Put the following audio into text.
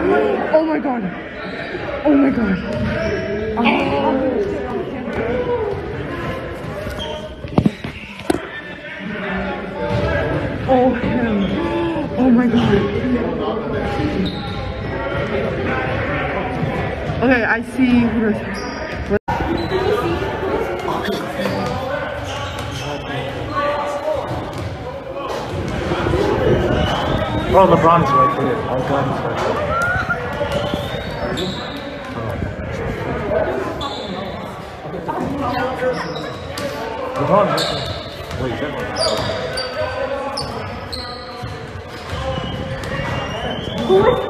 Oh my god. Oh my god. Oh hell. Oh my god. Okay, I see. Bro, LeBron is right there. Oh god, he's right there. LeBron is right there. Wait, that one.